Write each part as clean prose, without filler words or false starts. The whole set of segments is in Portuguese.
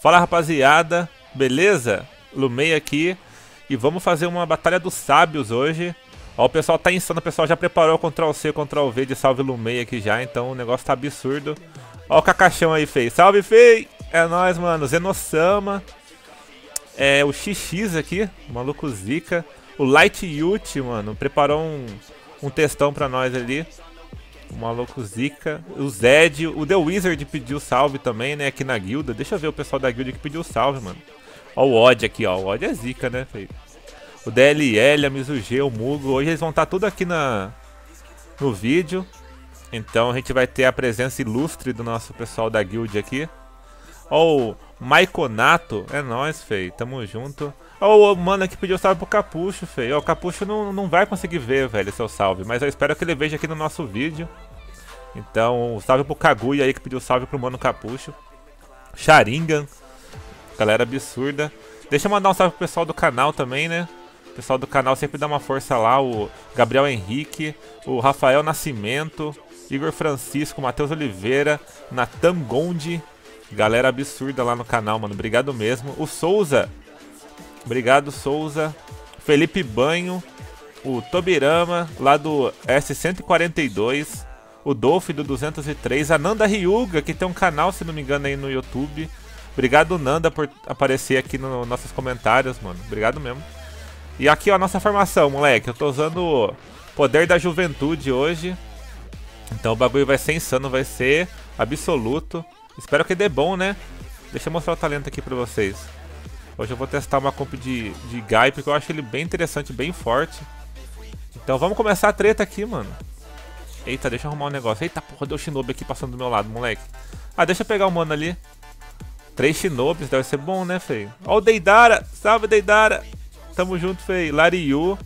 Fala rapaziada, beleza? Lumei aqui e vamos fazer uma batalha dos sábios hoje. Ó, o pessoal tá insano, o pessoal já preparou o Ctrl+C, Ctrl+V de salve Lumei aqui já, então o negócio tá absurdo. Ó o Cacachão aí, Fei. Salve, Fei! É nóis, mano. Zenosama. É o XX aqui, o maluco zica. O Light Yut, mano, preparou um textão pra nós ali. O maluco zica. O Zed, o The Wizard pediu salve também, né, aqui na guilda. Deixa eu ver o pessoal da guilda que pediu salve, mano. Ó o Odd aqui, ó. O Odd é zica, né, Fei? O DLL, a Mizuji, o Mugo. Hoje eles vão estar tudo aqui no vídeo. Então a gente vai ter a presença ilustre do nosso pessoal da guild aqui. Ó, o Maiconato. É nóis, Fei. Tamo junto. Ó, o mano que pediu salve pro Capucho, Fei. Ó, o Capucho não vai conseguir ver, velho, seu salve. Mas eu espero que ele veja aqui no nosso vídeo. Então, salve pro Kaguya aí que pediu salve pro mano Capucho. Sharingan. Galera absurda. Deixa eu mandar um salve pro pessoal do canal também, né? O pessoal do canal sempre dá uma força lá. O Gabriel Henrique, o Rafael Nascimento, Igor Francisco, Matheus Oliveira, Natan Gondi. Galera absurda lá no canal, mano. Obrigado mesmo. O Souza. Obrigado, Souza. Felipe Banho. O Tobirama, lá do S142. O Dolph, do 203. A Nanda Ryuga, que tem um canal, se não me engano, aí no YouTube. Obrigado, Nanda, por aparecer aqui nos nossos comentários, mano. Obrigado mesmo. E aqui, ó, a nossa formação, moleque. Eu tô usando o poder da juventude hoje. Então o bagulho vai ser insano, vai ser absoluto. Espero que dê bom, né? Deixa eu mostrar o talento aqui pra vocês. Hoje eu vou testar uma comp de Guy, porque eu acho ele bem interessante, bem forte. Então vamos começar a treta aqui, mano. Eita, deixa eu arrumar um negócio. Eita, porra, deu Shinobi aqui passando do meu lado, moleque. Ah, deixa eu pegar o mano ali. 3 Shinobis, deve ser bom, né, feio? Ó o Deidara! Salve, Deidara! Tamo junto, feio. Lariu.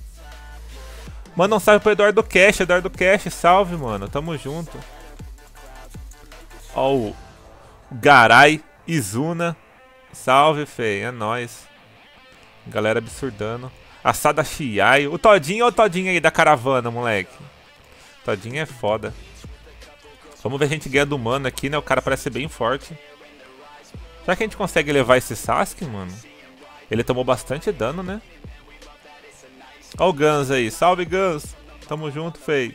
Manda um salve pro Eduardo Cash. Eduardo Cash, salve, mano. Tamo junto. Ó o Garai, Izuna. Salve, feio. É nóis. Galera absurdando. Assada Shiai. O Todinho, ó o Todinho aí da caravana, moleque. Todinho é foda. Vamos ver a gente ganha do mano aqui, né? O cara parece ser bem forte. Será que a gente consegue levar esse Sasuke, mano? Ele tomou bastante dano, né? Ó o Guns aí. Salve, Guns. Tamo junto, feio.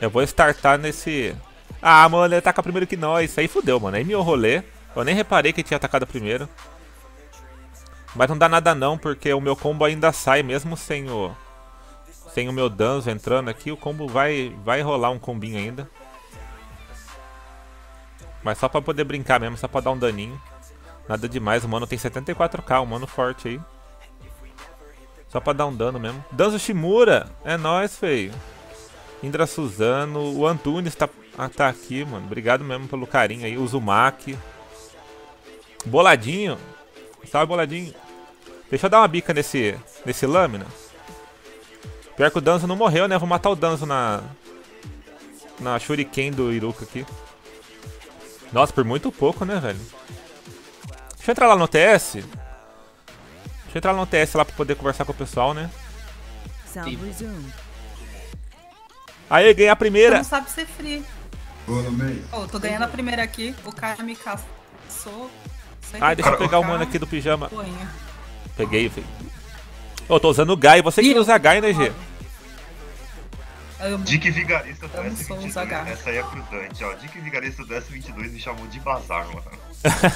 Eu vou startar nesse... Ah, mano, ele ataca primeiro que nós. Aí fudeu, mano. Aí me enrolei. Eu nem reparei que ele tinha atacado primeiro. Mas não dá nada não, porque o meu combo ainda sai, mesmo sem o meu Danzo entrando aqui. O combo vai rolar um combinho ainda. Mas só pra poder brincar mesmo, só pra dar um daninho. Nada demais, o mano tem 74k, um mano forte aí. Só pra dar um dano mesmo. Danzo Shimura! É nóis, feio. Indra Suzano, o Antunes tá aqui, mano. Obrigado mesmo pelo carinho aí. O Zumaki. Boladinho. Salve, Boladinho. Deixa eu dar uma bica nesse lâmina. Pior que o Danzo não morreu, né? Vou matar o Danzo na Shuriken do Iruka aqui. Nossa, por muito pouco, né, velho? Deixa eu entrar lá no TS. Deixa eu entrar lá no TS lá pra poder conversar com o pessoal, né? Aê, ganhei a primeira! Tu não sabe ser free. Boa, Lumei. Oh, tô ganhando a primeira aqui. O cara me caçou. Ai, deixa eu pegar o mano aqui do pijama. Boinha. Peguei, velho. Ô, tô usando o Guy. Você que usa Guy, né, G? Dick Vigarista do S22. Essa aí é pro Dante, ó. Dick Vigarista do S22 me chamou de bazar, mano.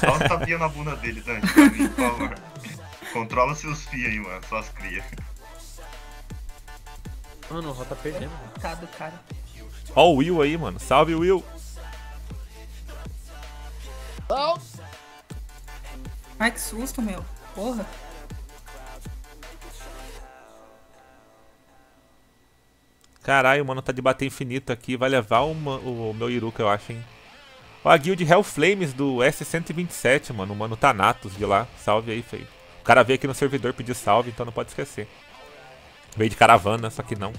Dá um tapinha na bunda dele, Dante, pra mim, por favor. Controla seus fios aí, mano. Suas crias. Mano, o Ró tá perdendo. Ó o Will aí, mano. Salve, Will. Oh. Ai, que susto, meu. Porra. Caralho, o mano tá de bater infinito aqui. Vai levar o meu Iruka, eu acho, hein. Ó, a guild Hellflames do S127, mano. O mano Thanatos de lá. Salve aí, feio. O cara veio aqui no servidor pedir salve, então não pode esquecer. Veio de caravana, só que não.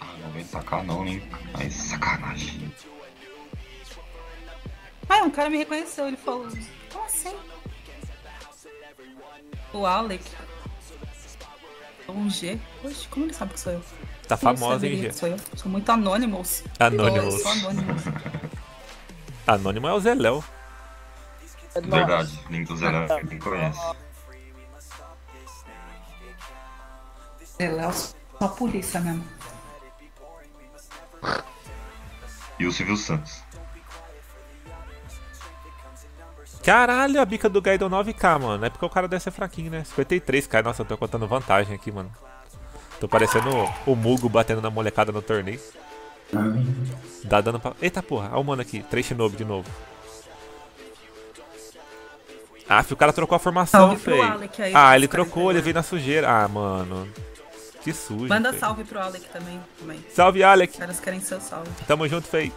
Ah, não vem sacar não, hein. Mas sacanagem. Ai, um cara me reconheceu, ele falou, como assim? O Alec. Um G. Poxa, como ele sabe que sou eu? Tá famosa, hein, G? Sou eu. Sou muito Anonymous. Anonymous. Anônimo é o Zeléu. É verdade, nem do Zeléu, quem conhece. Zeléu só polícia mesmo. E o Silvio Santos. Caralho, a bica do Guy deu 9k, mano. É porque o cara deve ser fraquinho, né? 53k. Nossa, eu tô contando vantagem aqui, mano. Tô parecendo o Mugo batendo na molecada no torneio. Dá dano pra... Eita porra, olha o mano aqui. 3 Shinobi de novo. Ah, o cara trocou a formação, feio. Ah, ele trocou, ele veio na sujeira. Ah, mano. Que sujo. Manda salve pro Alec também. Salve, Alec. Os caras querem seu salve. Tamo junto, feio.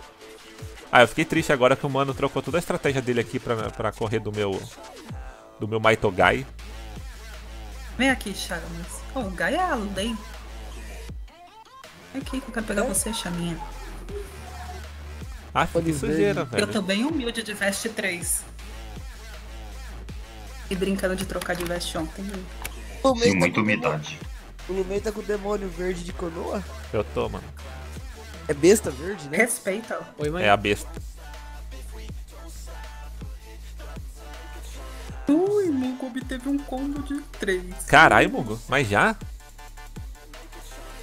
Ah, eu fiquei triste agora que o mano trocou toda a estratégia dele aqui pra correr do meu Maitogai. Vem aqui, Charamas. Oh, o Gai é a Lei. Vem aqui que eu quero pegar você, Chaminha. Ah, que sujeira, velho. Eu tô bem humilde de veste 3. E brincando de trocar de veste ontem. Sim, muita umidade. O Lumei tá com o demônio verde de canoa? Eu tô, mano. É besta verde, né? Respeita. Oi, mãe. É a besta. Ui, Mugo obteve um combo de 3. Caralho, Mugo. Mas já?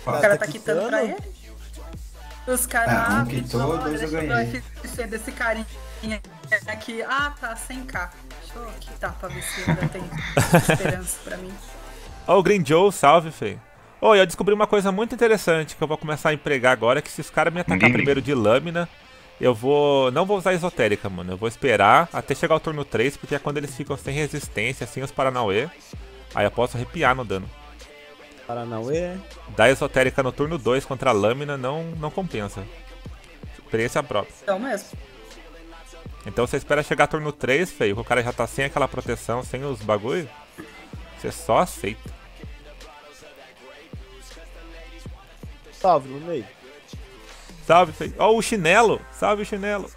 O cara tá quitando pra ele? Os caras... Ah, um quitou, dois eu ganhei. Desse carinha aqui. Ah, tá, 100k. Deixa eu quitar pra ver se ainda tem esperança pra mim. Ó, o Green Joe, salve, feio. Ô, eu descobri uma coisa muito interessante que eu vou começar a empregar agora, que se os caras me atacar primeiro de lâmina, eu vou... Não vou usar esotérica, mano. Eu vou esperar até chegar ao turno 3, porque é quando eles ficam sem resistência, sem os Paranauê. Aí eu posso arrepiar no dano. Paranauê... Dar esotérica no turno 2 contra a lâmina não compensa. Experiência própria. Então mesmo. Então você espera chegar ao turno 3, feio, que o cara já tá sem aquela proteção, sem os bagulho. Você só aceita. Salve, Lumei. Salve, feio. Ó, o chinelo. Salve, chinelo.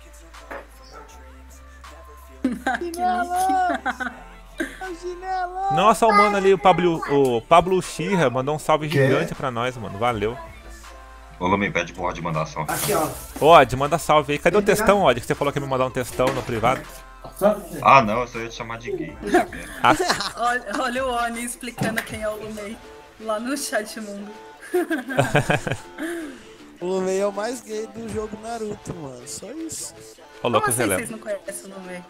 Chinelo. Nossa, o mano ali, o Pablo Xirra, mandou um salve gigante pra nós, mano. Valeu. Ô, Lumei, pede pro Odd mandar salve. Aqui, ó. Odd, manda salve aí. Cadê o textão, Odd? Que você falou que ia me mandar um textão no privado. Ah, não, eu só ia te chamar de Gui. Ah. Olha o Oni explicando quem é o Lumei lá no chat mundo. O Lumei é o mais gay do jogo Naruto, mano. Só isso. Ô, louco, Zeléu. Vocês não conhecem o Lumei?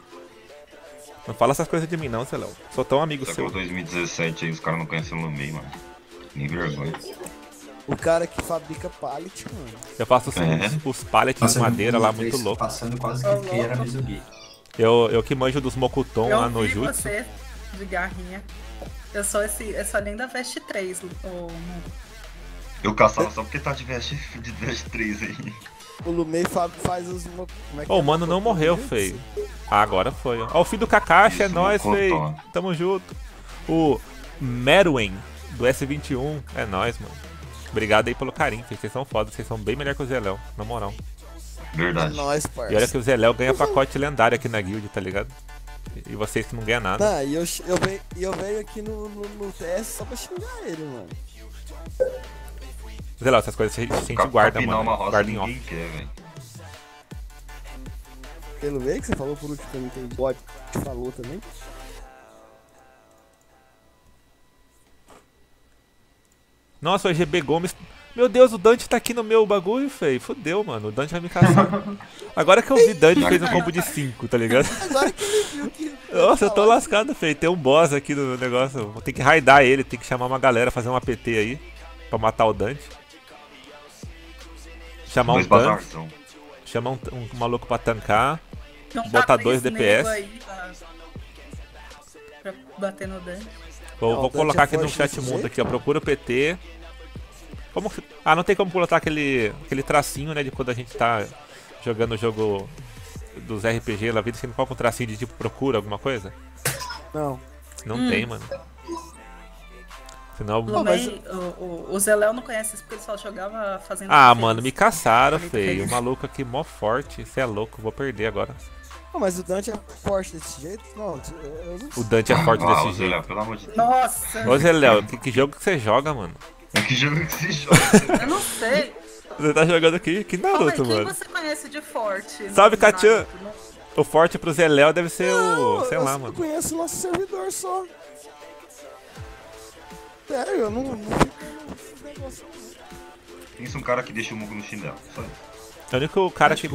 Não fala essas coisas de mim, não, Zeléu. Sou tão amigo seu. Só 2017 aí, os caras não conhecem o Lumei, mano. Nem vergonha. O cara que fabrica pallet, mano. Eu faço os pallets de madeira lá, muito louco. Passando quase que era Mizugi. Eu que manjo dos Mokuton lá no Jutsu. Eu vi você de garrinha. Eu sou além da veste 3, eu caçava só porque tá de veste 3 aí. O Lumei faz os... Ô, mano, não morreu, feio. Ah, agora foi. Ó, o filho do Kakashi, é nóis, feio. Tamo junto. O Merwin, do S21, é nóis, mano. Obrigado aí pelo carinho, feio. Vocês são foda, vocês são bem melhor que o Zeléu, na moral. Verdade. É nóis, parça. E olha que o Zeléu ganha pacote lendário aqui na guild, tá ligado? E vocês que não ganham nada. Tá, e eu venho aqui no TS só pra xingar ele, mano. Sei lá, essas coisas a gente guarda, mano. Guarda em off. Pelo meio que você falou por último, eu não entendi. O Odd te falou também. Nossa, o EGB Gomes... Meu Deus, o Dante tá aqui no meu bagulho, feio. Fudeu, mano. O Dante vai me caçar. Agora que eu vi, Dante fez um combo de 5, tá ligado? Agora que ele viu que... Nossa, eu tô lascado, feio. Tem um boss aqui no negócio. Vou ter que raidar ele, tem que chamar uma galera, fazer um APT aí. Pra matar o Dante. Chamar um tanque. Chamar um maluco pra tancar. Botar 2 DPS. Aí, pra bater no Dante. Vou colocar aqui no chat mundo aqui, ó. Procura o PT. Como... Ah, não tem como colocar aquele tracinho, né? De quando a gente tá jogando o jogo dos RPG lá, vida, você não coloca um tracinho de tipo procura alguma coisa? Não. Não tem, mano. Senão... O Zeléu não conhece isso porque ele só jogava fazendo... Ah, mano, me caçaram, feio. O maluco aqui mó forte. Você é louco, vou perder agora. Não, mas o Dante é forte desse jeito? Não, eu não sei. O Dante é forte desse jeito. Zeléu, pelo amor de Deus. Nossa! Ô, Zeléu, que jogo que você joga, mano? Que jogo que você joga? Eu não sei. Você tá jogando aqui? Que Naruto, mano. Quem você conhece de forte? Salve, Katian! O forte pro Zeléu deve ser o... sei lá, mano. Eu conheço o nosso servidor só. Sério, eu não fico... Pensa um cara que deixa o Mugo no chinelo, só isso. É o único cara que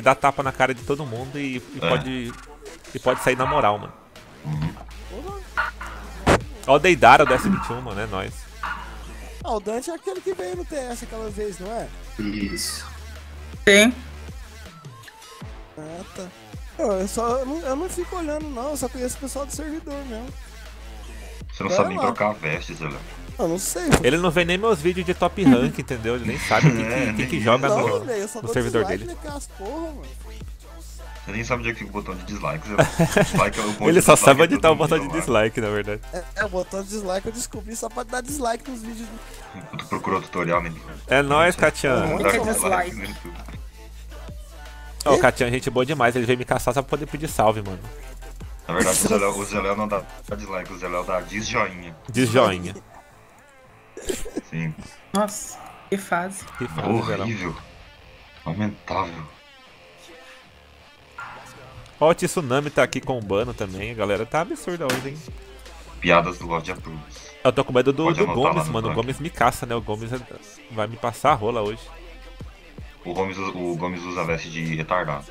dá tapa na cara de todo mundo e pode sair na moral, mano. Ó o Deidara do S21, mano, é nóis. Ah, o Dante é aquele que veio no TS aquela vez, não é? Isso. Sim. Ah, tá. Eu não fico olhando, não, eu só conheço o pessoal do servidor mesmo. Você não sabe nem trocar a veste, Zé Léo. Eu não sei. Ele não vê nem meus vídeos de top rank, entendeu? Ele nem sabe quem que joga no servidor dele. Você nem sabe onde é que fica o botão de dislike. Dislike é o botão. Ele só sabe onde tá o botão de dislike, na verdade. É, o botão de dislike eu descobri só pra dar dislike nos vídeos. Tu procurou tutorial, menino. É nóis, Katian. Ô, Katian, gente boa demais. Ele veio me caçar só pra poder pedir salve, mano. Na verdade, o Zeléu não dá dislike, o Zeléu dá disjoinha. Disjoinha. Sim. Nossa, que fase. Que fase, horrível. Lamentável. Ó, o Tsunami tá aqui combando também. A galera tá absurda hoje, hein? Piadas do Odd Approves. Eu tô com medo do Gomes, mano. O Gomes me caça, né? O Gomes vai me passar a rola hoje. O Gomes usa veste de retardado.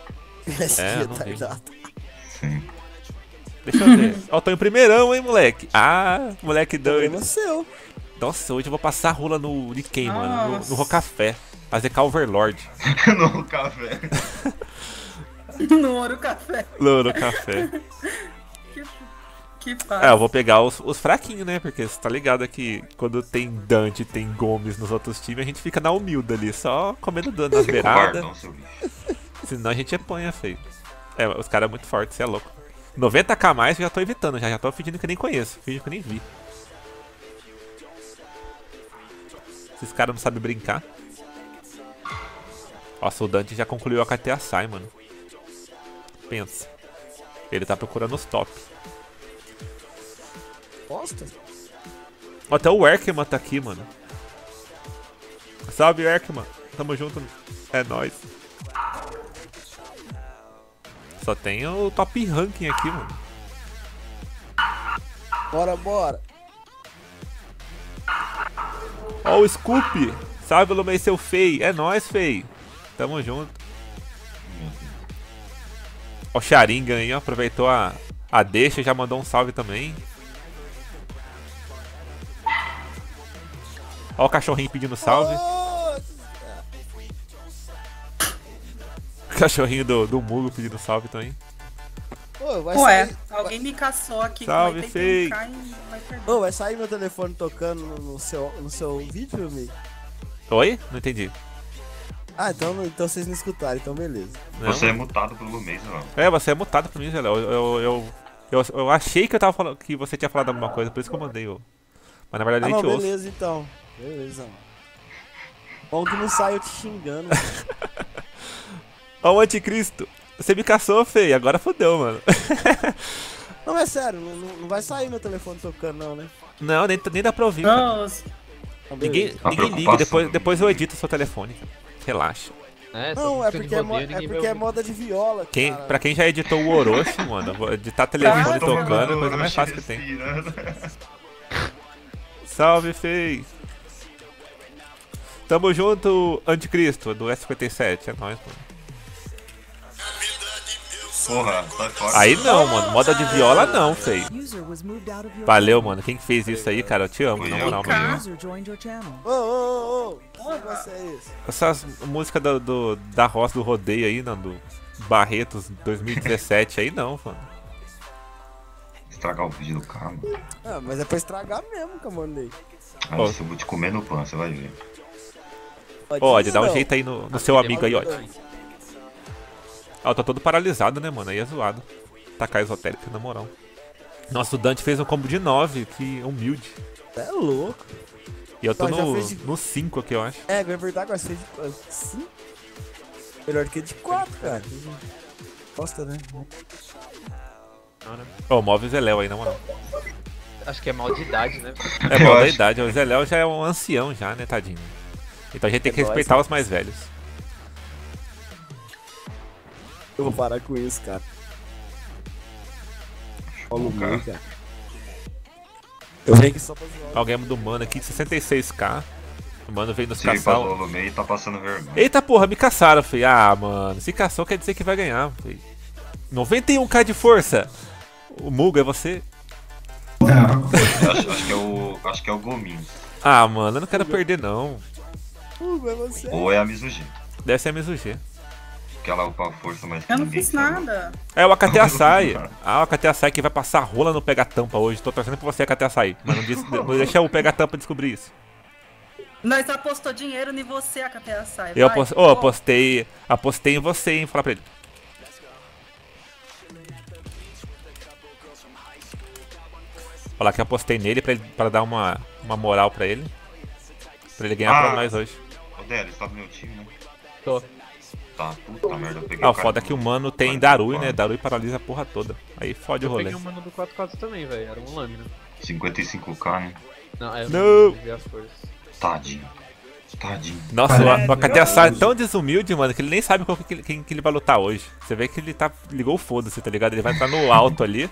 Veste de retardado. Sim. Deixa eu ver. Ó, tô em primeirão, hein, moleque. Ah, moleque doido. Nossa, hoje eu vou passar a rola no Nikkei, mano. No Rocafé. Fazer Calverlord. No Rocafé. No Ouro Café. No Ouro Café. Que fácil. É, eu vou pegar os fraquinhos, né? Porque você tá ligado que quando tem Dante, tem Gomes nos outros times, a gente fica na humilda ali, só comendo dano nas beiradas. Senão a gente apanha, feio. É, os caras são muito fortes, você é louco. 90k a mais eu já tô evitando, já tô fingindo que eu nem conheço, fingindo que eu nem vi. Esses caras não sabem brincar. Nossa, o Dante já concluiu a KTA Sai, mano. Pensa. Ele tá procurando os top. Bosta. Até o Erkman tá aqui, mano. Salve, Erkman. Tamo junto. É nóis. Só tem o top ranking aqui, mano. Bora, bora. Ó o Scoop. Salve, Lumei, seu feio. É nóis, feio. Tamo junto. Ó o Sharingan aí, ó. Aproveitou a deixa e já mandou um salve também. Ó o cachorrinho pedindo salve. O cachorrinho do Mugo pedindo salve também. Ué, alguém me caçou aqui. Salve, feio. Ô, vai sair meu telefone tocando no seu vídeo, amigo? Oi? Não entendi. Ah, então vocês não escutaram, então beleza. Não. Você é mutado pelo Lumei, Zeléu. É, você é mutado por mim, Zeléu. Eu achei que eu tava falando que você tinha falado alguma coisa, por isso que eu mandei. Mas na verdade a gente ouve. Beleza, então. Beleza, mano. Bom que não sai eu te xingando. Ó o Anticristo. Você me caçou, feio, agora fodeu, mano. Não, é sério, não vai sair meu telefone tocando, não, né? Não, nem dá pra ouvir. Não, ninguém liga, depois eu edito seu telefone. Relaxa. Não, é porque é moda de viola. Pra quem já editou o Orochi, mano, editar telefone tocando é a coisa mais fácil que tem. Salve, feio. Tamo junto, Anticristo, do S57. É nóis, mano. Porra, sai fora. Aí não, mano. Moda de viola não, feio. Valeu, mano. Quem fez isso aí, cara? Eu te amo. Na moral, mano. Essas músicas da Roça do Rodeio aí, Nando. Barretos 2017 aí não, mano. Estragar o vídeo do carro, mano. Ah, mas é pra estragar mesmo que eu mandei. Ah, eu vou te comer no pão, você vai ver. Odd, dá um jeito aí no seu amigo aí, Odd. Tá todo paralisado, né, mano? Aí é zoado. Tacar esotérica, na moral. Nossa, o Dante fez um combo de 9, que humilde. É louco. E eu tô no 5 aqui, eu acho. É, é verdade, eu achei de 5. Melhor que de 4, cara. Costa, né? Pô, move o Zeléu aí, na moral. Acho que é mal de idade, né? É mal da idade, o Zeléu já é um ancião já, né, tadinho? Então a gente tem que respeitar os mais velhos. Eu vou parar com isso, cara. Olha o Lumei, cara. Eu venho aqui só pra zoar. Alguém do Mano aqui, 66k. O Mano veio nos caçar. O Lumei tá passando vergonha. Eita porra, me caçaram, filho. Ah, mano, se caçou quer dizer que vai ganhar, filho. 91k de força. O Mugo, é você? Não. Acho que é o Gominho. Ah, mano, eu não quero perder, não. É você. Ou é a Mizuji. Deve ser a Mizuji. Que ela upa a força, mas eu não fiz nada. É, o Akate Açaí. Ah, o Akate Açaí que vai passar rola no Pega Tampa hoje. Tô torcendo pra você, Akate Açaí. Mas não, disse, não deixa o Pega Tampa descobrir isso. Nós apostou dinheiro em você, Akate Açaí. Eu apostei em você, hein. Falar pra ele. Falar que eu apostei nele pra dar uma moral pra ele. Pra ele ganhar pra nós hoje. Ô, DL, você tá do meu time, né? Tô. Tá, puta merda, eu peguei o foda que o Mano tem Darui, né? Darui paralisa a porra toda. Aí fode o rolê. Eu peguei o Mano do 4x4 também, velho. Era um lâmina. 55k, né? Não, é. Não! Tadinho. Tadinho. Nossa, o Akate Açaí é tão desumilde, mano, que ele nem sabe quem que ele vai lutar hoje. Você vê que ele tá ligou o foda-se, tá ligado? Ele vai entrar no alto ali.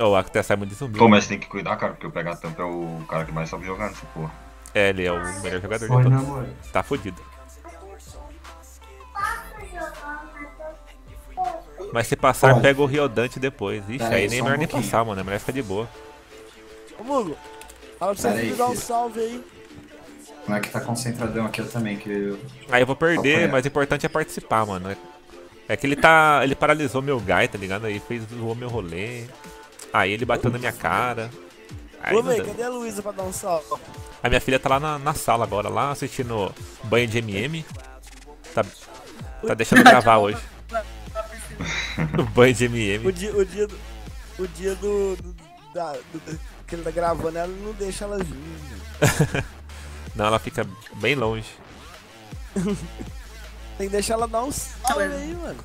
O Akate Açaí é muito desumilde. Pô, mas tem que cuidar, cara, porque o Pega Tampa é o cara que mais sabe jogar nessa porra. É, ele é o melhor jogador de todos. Tá fodido. Mas se passar, pega o Riodante depois. Ixi, aí nem é melhor nem passar, mano. É melhor ficar de boa. Ô, Mugo, fala pra você dar um salve aí. Como é que tá concentradão aqui, eu também. Aí eu vou perder, mas o importante é participar, mano. É que ele tá. Ele paralisou meu Guy, tá ligado? Aí fez zoou meu rolê. Aí ele bateu na minha cara. Ô, mãe, cadê a Luísa pra dar um salve? A minha filha tá lá na sala agora, lá assistindo banho de MM. Tá deixando gravar hoje. O banho de MM. O dia que ele tá gravando, ela não deixa ela vir. Não, ela fica bem longe. Tem que deixar ela dar um salve aí, mano.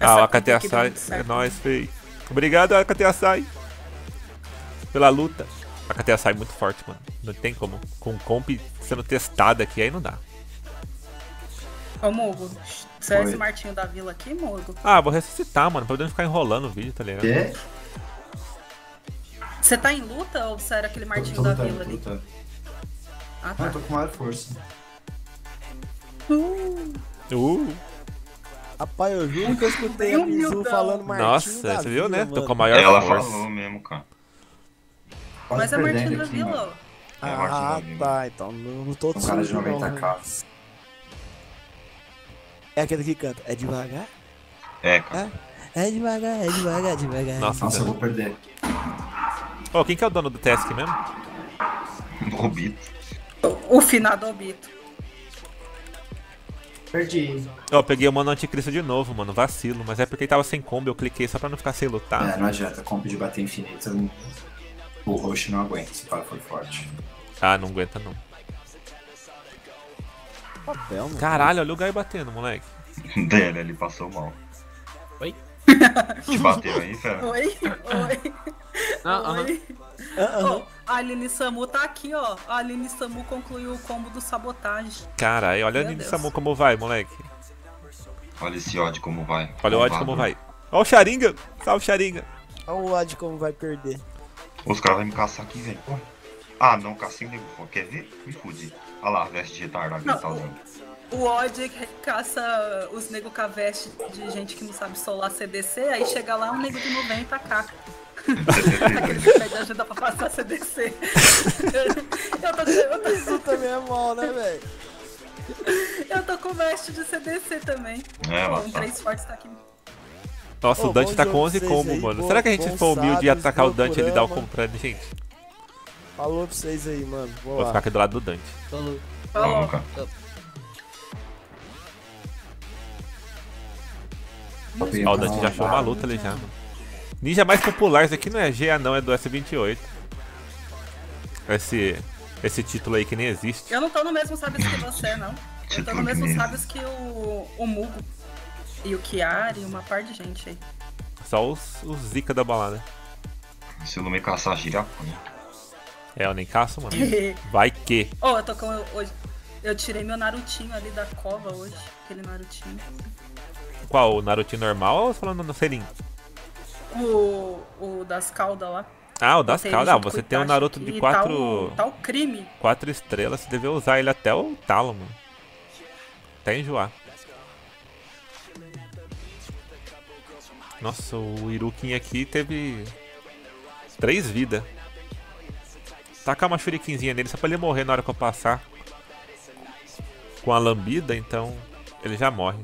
Ah, o Akate Açaí. É nóis, feio. Obrigado, Akate Açaí. Pela luta. O Akate Açaí é muito forte, mano. Não tem como. Com comp sendo testada aqui, aí não dá. Ô, Mugo, você é esse Martinho da Vila aqui, Mugo? Ah, vou ressuscitar, mano, pra eu não ficar enrolando o vídeo, tá ligado? Quê? Você tá em luta ou você era aquele Martinho da Vila ali? Tô. Ah, tá. Eu tô com maior força. Rapaz, eu juro que eu escutei a Mizu falando Martinho. Nossa, da você viu, né? Mano. Tô com a maior força. Ela falou mesmo, cara. Quase mas é Martinho da Vila, mano. Ah, tá, então não tô sujo, cara de 90k. É aquele que canta, é devagar? É, cara. É devagar, é devagar, é devagar. Nossa, eu vou perder. Ô, quem que é o dono do Task mesmo? O Obito. O finado Obito. Perdi. Ó, peguei o Mano Anticristo de novo, mano, vacilo. Mas é porque ele tava sem combo, eu cliquei só pra não ficar sem lutar. É, não adianta, combo de bater infinito, o Roche não aguenta, se o cara for forte. Ah, não aguenta não. Papel, mano. Caralho, olha o Guy batendo, moleque. DL, ele passou mal. Oi? Te bateu aí, fera? Oi. A Aline Samu tá aqui, ó. A Aline Samu concluiu o combo do sabotagem. Caralho, olha a Aline Samu como vai, moleque. Olha esse Odd como vai. Olha o Odd como vai. Olha o Xaringa. Salve, Xaringa. Olha o Odd como vai perder. Os caras vão me caçar aqui, velho. Ah, não, cacinho, quer ver? Me fudi. Olha lá, veste de retardado, tá usando. O Odd caça os negros com a veste de gente que não sabe solar CDC, aí chega lá um nego de 90k. Aquele que pede ajuda pra passar CDC. Isso também é mal, né, velho? Eu tô com veste de CDC também. É, lá. Três fortes tá aqui. Nossa, o Dante tá com 11 combo, mano. Será que a gente for humilde e atacar o Dante e ele dar o combo pra gente? Falou pra vocês aí, mano. Vou ficar aqui do lado do Dante. Falou. Falou, cara. Ó, o Dante já achou uma luta ali já, mano. Ninja mais popular, isso aqui não é GA não, é do S28. Esse título aí que nem existe. Eu não tô no mesmo sábios que você, não. Eu tô no mesmo sábios que o Mugo. e o Chiari, uma par de gente aí. Só os zica da balada. Se eu não me caçar, gira. É, eu nem caço, mano. Vai que. Oh, eu tô com. Eu tirei meu Narutinho ali da cova hoje. Aquele Narutinho. Qual? O Narutinho normal ou falando no selinho? O das caudas lá. Ah, o das caudas. Ah, você tem um Naruto de 4. Tá o crime. 4 estrelas, você deve usar ele até o talo, mano. Até enjoar. Nossa, o Irukin aqui teve 3 vidas. Tacar uma shurikenzinha nele só pra ele morrer na hora que eu passar. Com a lambida, então ele já morre.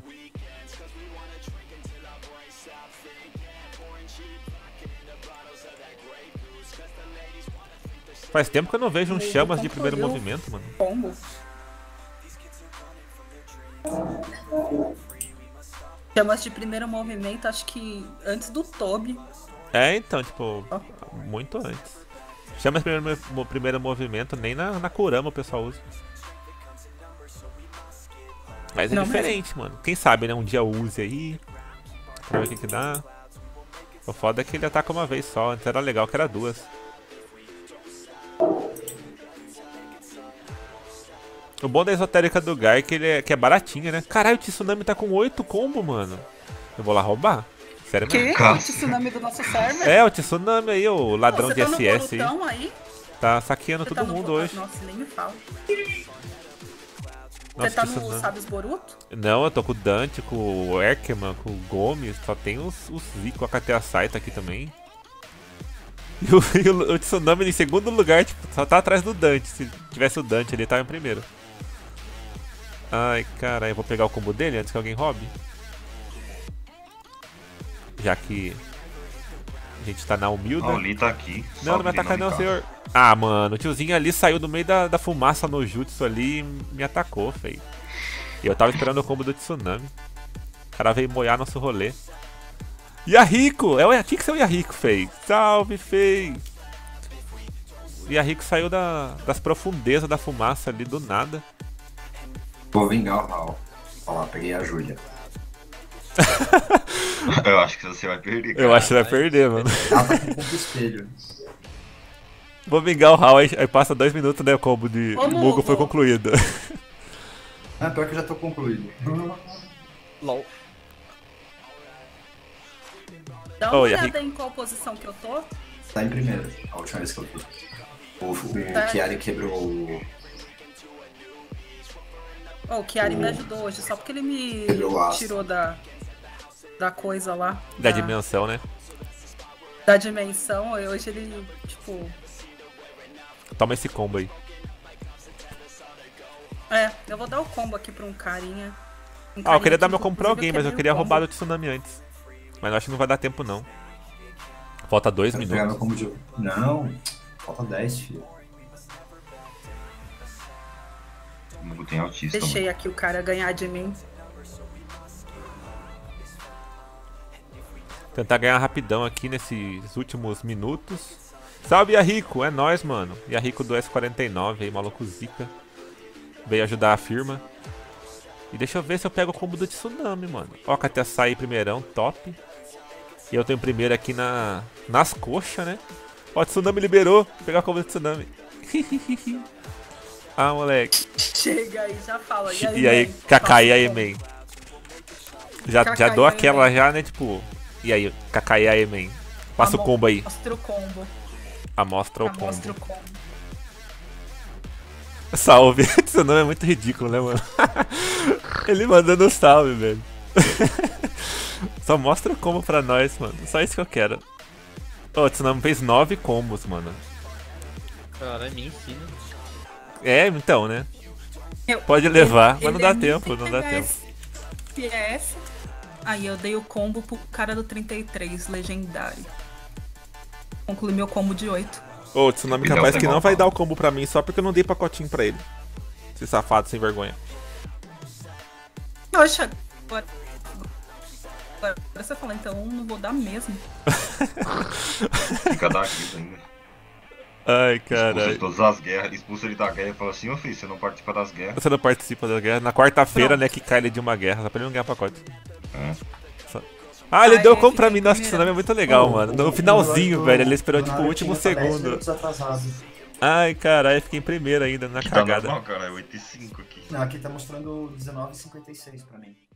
Faz tempo que eu não vejo um chamas de primeiro movimento, mano. Pombo. Chamas de primeiro movimento, acho que antes do Toby. É, então, tipo, muito antes. Chamas de primeiro movimento, nem na Kurama o pessoal usa. Mas é não, diferente, mas... mano. Quem sabe, né? Um dia use aí. Pra ver o que dá. O foda é que ele ataca uma vez só. Antes era legal que era 2. O bom da esotérica do Guy é que, é baratinha, né? Caralho, o Tsunami tá com 8 combo, mano. Eu vou lá roubar. Sério mesmo. Que? O Tsunami do nosso server? É, o Tsunami aí, o ladrão de SS aí. Tá saqueando todo mundo hoje. Nossa, nem me fala. Nossa, você tá no Sábios Boruto? Não, eu tô com o Dante, com o Erkman, com o Gomes, só tem os Zico, a Katea Sai tá aqui também. E o Tsunami em segundo lugar, tipo, só tá atrás do Dante. Se tivesse o Dante, ele tava em primeiro. Ai, caralho, eu vou pegar o combo dele antes que alguém roube. Já que a gente tá na humilde. O Li tá aqui. Não, não vai atacar não, senhor. Ah, mano, o tiozinho ali saiu do meio da fumaça no jutsu ali e me atacou, feio. E eu tava esperando o combo do Tsunami. O cara veio moiar nosso rolê. Yahiko! É o Yahiko que é o Yahiko, feio. Salve, feio! Yahiko saiu das profundezas da fumaça ali do nada. Vou vingar o Raul. Olha lá, peguei a Júlia. Eu acho que você vai perder, cara. Eu acho que vai perder, mano. Ela tá com um pouco espelho. Vou vingar o Raul, aí passa 2 minutos, né? O combo de Mugo foi concluído. Ah, pior que eu já tô concluído. LOL. Dá uma olhada em qual posição que eu tô. Tá em primeiro, a última vez que eu tô. O Chiari quebrou o... Oh, o Chiari me ajudou hoje, só porque ele me tirou da coisa lá. Da dimensão, né? Da dimensão, hoje ele, tipo... Toma esse combo aí. É, eu vou dar o combo aqui pra um carinha. Ah, eu queria dar meu combo pra alguém, mas eu queria roubar do Tsunami antes. Mas eu acho que não vai dar tempo, não. Falta 2 minutos. Não, falta 10, filho. Deixei aqui o cara ganhar de mim. Tentar ganhar rapidão aqui nesses últimos minutos. Salve, Yahiko! É nóis, mano. Yahiko do S49 aí, maluco zica. Veio ajudar a firma. E deixa eu ver se eu pego o combo do Tsunami, mano. Ó, Katea Sai primeirão, top. E eu tenho primeiro aqui nas coxas, né? Ó, o Tsunami liberou. Vou pegar o combo do Tsunami. Ah, moleque. Chega aí, já fala. E aí, Kakai aí, man. Já dou aquela já, né? Tipo, e aí, Kakai aí, man. Passa o combo aí. Mostra o combo. Amostra o combo. Salve. Esse nome é muito ridículo, né, mano? Ele mandando um salve, velho. Só mostra o combo pra nós, mano. Só isso que eu quero. Ô, o Tsunami fez 9 combos, mano. Cara, me ensina. É, então, né? Pode levar, mas não dá tempo, não dá tempo. Aí eu dei o combo pro cara do 33, legendário. Concluí meu combo de 8. Ô, o Tsunami capaz que não vai dar o combo pra mim só porque eu não dei pacotinho pra ele. Esse safado sem vergonha. Poxa, agora você fala, então não vou dar mesmo. Fica daqui ainda. Ai, caralho. Expulsa de todas as guerras, expulsa ele da guerra e fala assim, ô filho, você não participa das guerras. Na quarta-feira, né, que cai ele de uma guerra, só pra ele não ganhar pacote. Ah, ele deu como pra mim. Nossa, esse nome é muito legal, mano. No finalzinho, velho, ele esperou tipo o último segundo. Ai, caralho, fiquei em primeiro ainda, na cagada. Tá normal, cara, é 8,5 aqui. Não, aqui tá mostrando 19,56 pra mim.